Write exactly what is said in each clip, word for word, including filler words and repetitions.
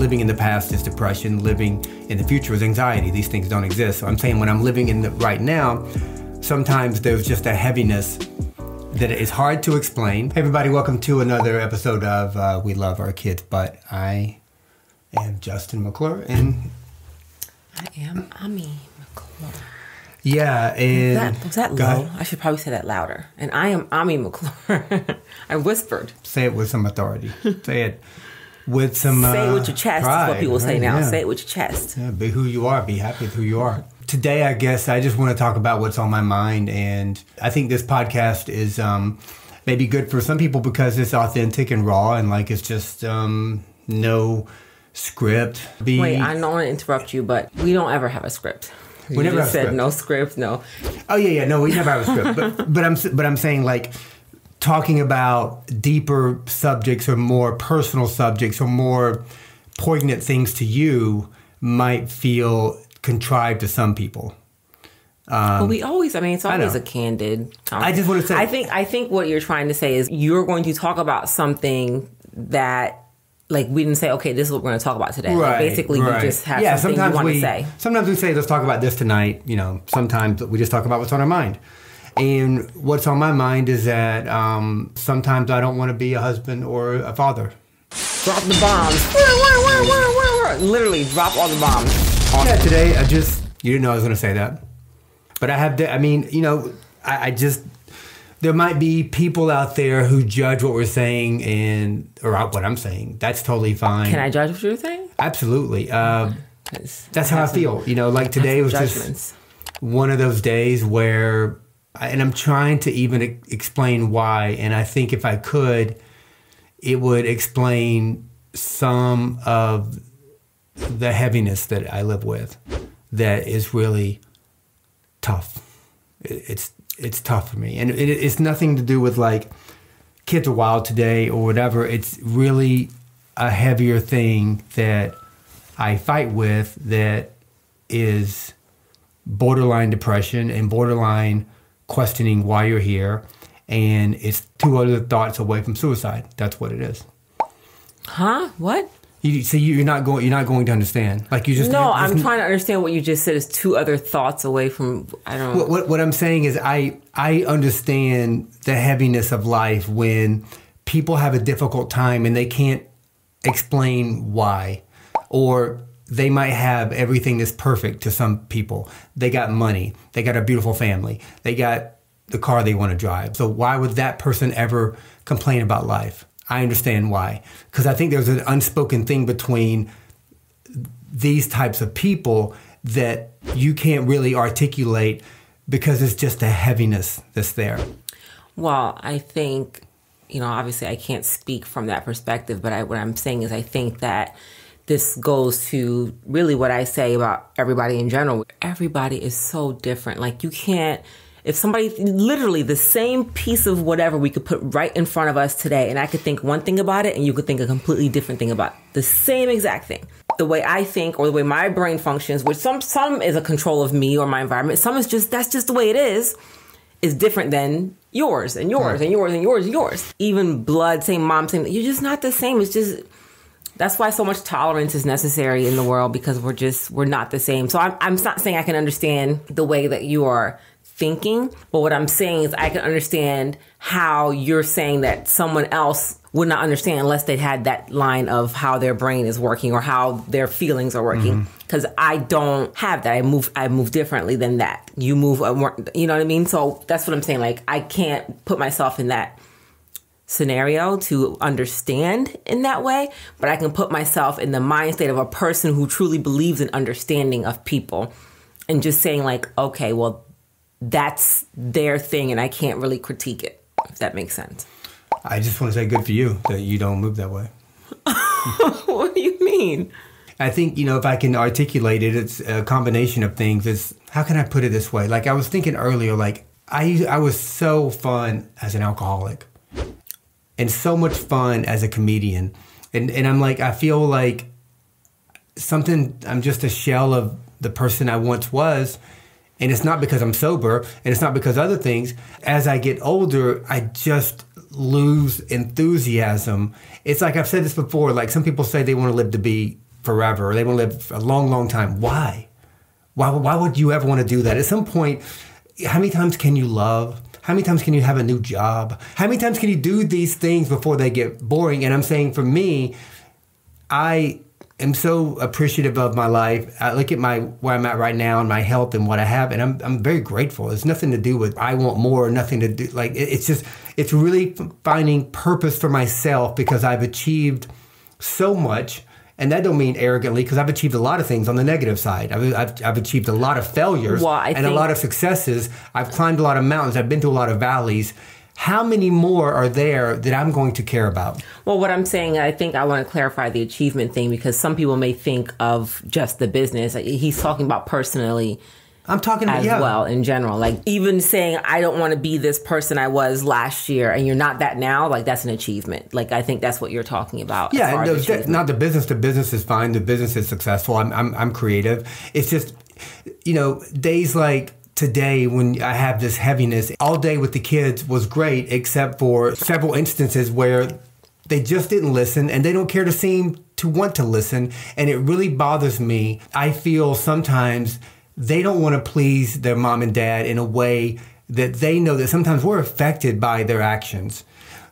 living in the past is depression, living in the future is anxiety. These things don't exist. So I'm saying when I'm living in the right now, sometimes there's just a heaviness that is hard to explain. Hey everybody, welcome to another episode of uh, We Love Our Kids, but I am Justin McClure and... I am Ami McClure. Yeah, and... Was that, was that low? I should probably say that louder. And I am Ami McClure. I whispered. Say it with some authority. Say it with some Say it with your chest pride, is what people right? say now. Yeah. Say it with your chest. Yeah, be who you are. Be happy with who you are. Today, I guess, I just want to talk about what's on my mind. And I think this podcast is um, maybe good for some people because it's authentic and raw. And, like, it's just um, no script. Be Wait, I don't want to interrupt you, but we don't ever have a script. You we never just said script. no script, no. Oh yeah, yeah, no, we never have a script. But but I'm but I'm saying like talking about deeper subjects or more personal subjects or more poignant things to you might feel contrived to some people. Um, but we always, I mean, it's always a candid topic. I just want to say, I think I think what you're trying to say is you're going to talk about something that. Like, we didn't say, okay, this is what we're going to talk about today. Right, like basically, right. you just have yeah, something you want we, to say. Sometimes we say, let's talk about this tonight. You know, sometimes we just talk about what's on our mind. And what's on my mind is that um, sometimes I don't want to be a husband or a father. Drop the bombs. Literally, drop all the bombs. Yeah, today, I just, you didn't know I was going to say that. But I have, to, I mean, you know, I, I just... There might be people out there who judge what we're saying and or what I'm saying. That's totally fine. Can I judge what you're saying? Absolutely. Uh, that's how I feel. You know, like today was just one of those days where, I, and I'm trying to even e- explain why. And I think if I could, it would explain some of the heaviness that I live with. That is really tough. It, it's. It's tough for me. And it, it's nothing to do with like kids are wild today or whatever. It's really a heavier thing that I fight with that is borderline depression and borderline questioning why you're here. And it's two other thoughts away from suicide. That's what it is. Huh? What? You, so you're not going. You're not going to understand. Like you just. No, I'm trying to understand what you just said. Is two other thoughts away from. I don't. What, what What I'm saying is, I I understand the heaviness of life when people have a difficult time and they can't explain why, or they might have everything that's perfect to some people. They got money. They got a beautiful family. They got the car they want to drive. So why would that person ever complain about life? I understand why, because I think there's an unspoken thing between these types of people that you can't really articulate because it's just a heaviness that's there. Well, I think, you know, obviously I can't speak from that perspective, but I, what I'm saying is I think that this goes to really what I say about everybody in general. Everybody is so different. Like you can't. If somebody, literally the same piece of whatever we could put right in front of us today, and I could think one thing about it and you could think a completely different thing about it. The same exact thing. The way I think or the way my brain functions, which some some is a control of me or my environment, some is just, that's just the way it is, is different than yours and yours and yours and yours and yours. Even blood, same mom, same, you're just not the same. It's just, that's why so much tolerance is necessary in the world because we're just, we're not the same. So I'm, I'm not saying I can understand the way that you are thinking, but what I'm saying is I can understand how you're saying that someone else would not understand unless they had that line of how their brain is working or how their feelings are working. Because mm-hmm. I don't have that. I move. I move differently than that. You move. You know what I mean? So that's what I'm saying. Like I can't put myself in that scenario to understand in that way, but I can put myself in the mind state of a person who truly believes in understanding of people, and just saying like, okay, well. That's their thing, and I can't really critique it, if that makes sense. I just want to say good for you that you don't move that way. What do you mean? I think, you know, if I can articulate it, it's a combination of things. It's, how can I put it this way? Like, I was thinking earlier, like, I, I was so fun as an alcoholic and so much fun as a comedian. And, and I'm like, I feel like something, I'm just a shell of the person I once was. And it's not because I'm sober, and it's not because other things. As I get older, I just lose enthusiasm. It's like I've said this before, like some people say they want to live to be forever, or they want to live a long, long time. Why? Why, why would you ever want to do that? At some point, how many times can you love? How many times can you have a new job? How many times can you do these things before they get boring? And I'm saying, for me, I am so appreciative of my life. I look at my where I'm at right now and my health and what I have, and I'm, I'm very grateful. It's nothing to do with I want more, or nothing to do, like, it, it's just, it's really finding purpose for myself, because I've achieved so much. And that don't mean arrogantly, because I've achieved a lot of things on the negative side. I've, I've, I've achieved a lot of failures well, and a lot of successes. I've climbed a lot of mountains. I've been to a lot of valleys. How many more are there that I'm going to care about? Well, what I'm saying, I think I want to clarify the achievement thing, because some people may think of just the business. He's talking about personally. I'm talking about, as yeah. well in general. Like, even saying, I don't want to be this person I was last year, and you're not that now, like, that's an achievement. Like, I think that's what you're talking about. Yeah, no, that, not the business. The business is fine. The business is successful. I'm, I'm, I'm creative. It's just, you know, days like today when I have this heaviness, all day with the kids was great, except for several instances where they just didn't listen, and they don't care to seem to want to listen. And it really bothers me. I feel sometimes they don't want to please their mom and dad in a way that they know that sometimes we're affected by their actions.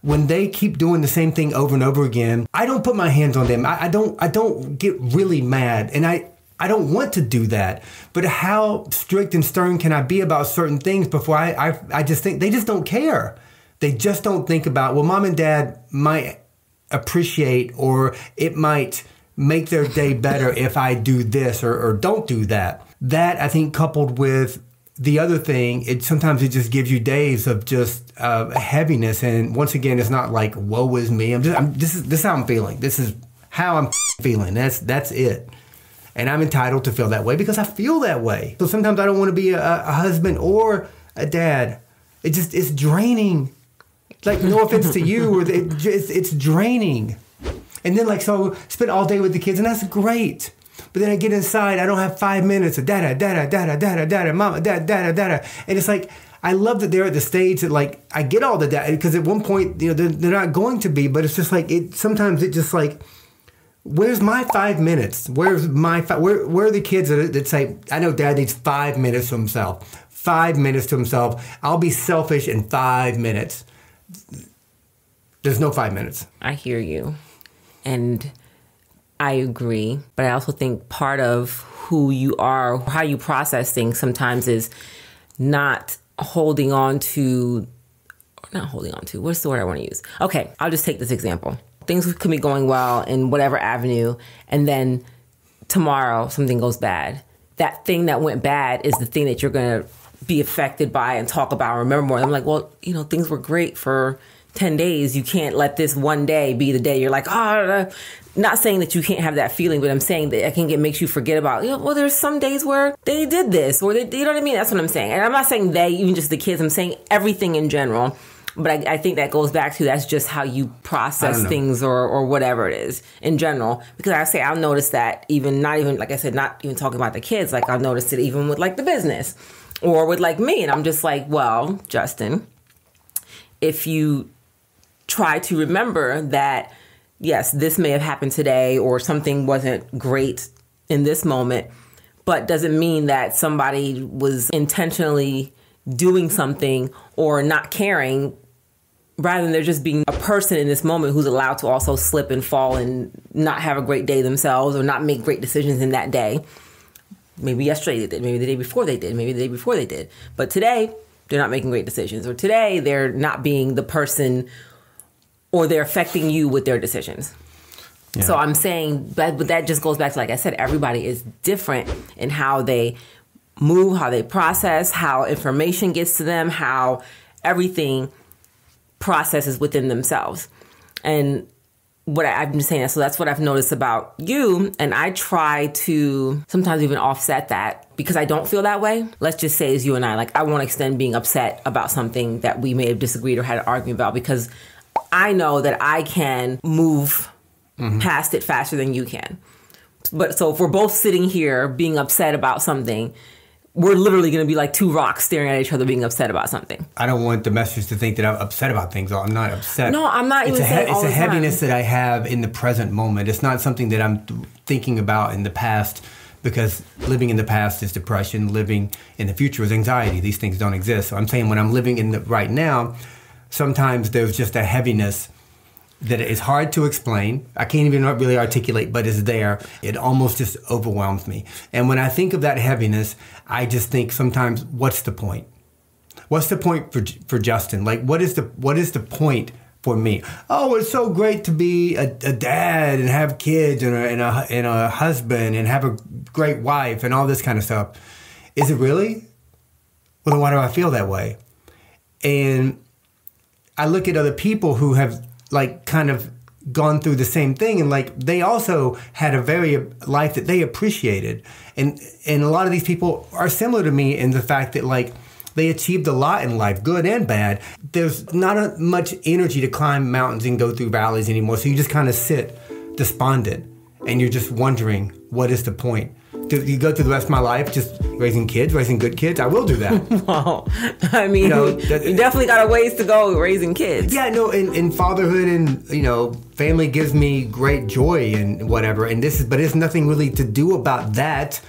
When they keep doing the same thing over and over again, I don't put my hands on them. I, I don't I don't get really mad, and I, I don't want to do that. But how strict and stern can I be about certain things before I, I, I just think they just don't care. They just don't think about, well, mom and dad might appreciate, or it might make their day better if I do this, or, or don't do that. That, I think, coupled with the other thing, it sometimes it just gives you days of just uh, heaviness. And once again, it's not like woe is me. I'm just I'm, this is this is how I'm feeling. This is how I'm feeling. That's that's it. And I'm entitled to feel that way because I feel that way. So sometimes I don't want to be a, a husband or a dad. It just it's draining. Like, no offense to you, or it just, it's draining. And then, like, so spend all day with the kids, and that's great. But then I get inside, I don't have five minutes of da-da, da-da, da-da, da-da, da-da, mama, da-da, da-da, da-da. And it's like, I love that they're at the stage that, like, I get all the da-da, because at one point, you know, they're, they're not going to be, but it's just like, it. sometimes it just like, where's my five minutes? Where's my, fi where, where are the kids that, that say, I know dad needs five minutes to himself, five minutes to himself. I'll be selfish in five minutes. There's no five minutes. I hear you. And I agree, but I also think part of who you are, how you process things sometimes, is not holding on to, not holding on to, what's the word I want to use? Okay, I'll just take this example. Things could be going well in whatever avenue, and then tomorrow something goes bad. That thing that went bad is the thing that you're going to be affected by and talk about and remember more. And I'm like, well, you know, things were great for ten days. You can't let this one day be the day you're like, oh, not saying that you can't have that feeling, but I'm saying that I think it makes you forget about, you know, well, there's some days where they did this, or they, you know what I mean? That's what I'm saying. And I'm not saying they, even just the kids, I'm saying everything in general. But I, I think that goes back to, that's just how you process things, or, or whatever it is in general. Because I say, I'll notice that even, not even, like I said, not even talking about the kids, like I'll notice it even with like the business or with like me. And I'm just like, well, Justin, if you try to remember that, yes, this may have happened today, or something wasn't great in this moment, but doesn't mean that somebody was intentionally doing something or not caring. Rather than there just being a person in this moment who's allowed to also slip and fall and not have a great day themselves, or not make great decisions in that day. Maybe yesterday they did, maybe the day before they did, maybe the day before they did. But today they're not making great decisions, or today they're not being the person, or they're affecting you with their decisions. Yeah. So I'm saying, but, but that just goes back to, like I said, everybody is different in how they move, how they process, how information gets to them, how everything processes within themselves. And what I, I've been saying, so that's what I've noticed about you. And I try to sometimes even offset that, because I don't feel that way. Let's just say as you and I, like, I won't extend being upset about something that we may have disagreed or had an argument about, because I know that I can move mm-hmm. past it faster than you can. But so if we're both sitting here being upset about something, we're literally going to be like two rocks staring at each other being upset about something. I don't want the message to think that I'm upset about things. I'm not upset. No, I'm not even saying all the time. It's a heaviness that I have in the present moment. It's not something that I'm th- thinking about in the past, because living in the past is depression. Living in the future is anxiety. These things don't exist. So I'm saying when I'm living in the right now, sometimes there's just a heaviness that is hard to explain. I can't even really articulate, but it's there. It almost just overwhelms me. And when I think of that heaviness, I just think sometimes, what's the point? What's the point for for Justin? Like, what is the what is the point for me? Oh, it's so great to be a, a dad and have kids and a, and a and a husband and have a great wife and all this kind of stuff. Is it really? Well, then why do I feel that way? And I look at other people who have, like, kind of gone through the same thing, and like they also had a very life that they appreciated, and and a lot of these people are similar to me in the fact that, like, they achieved a lot in life, good and bad. There's not a, much energy to climb mountains and go through valleys anymore, so you just kind of sit despondent and you're just wondering, what is the point? Do you go through the rest of my life just raising kids, raising good kids? I will do that. Wow. I mean, you know, that, you definitely got a ways to go raising kids. Yeah, no, and, and fatherhood and, you know, family gives me great joy and whatever. And this is, but it's nothing really to do about that.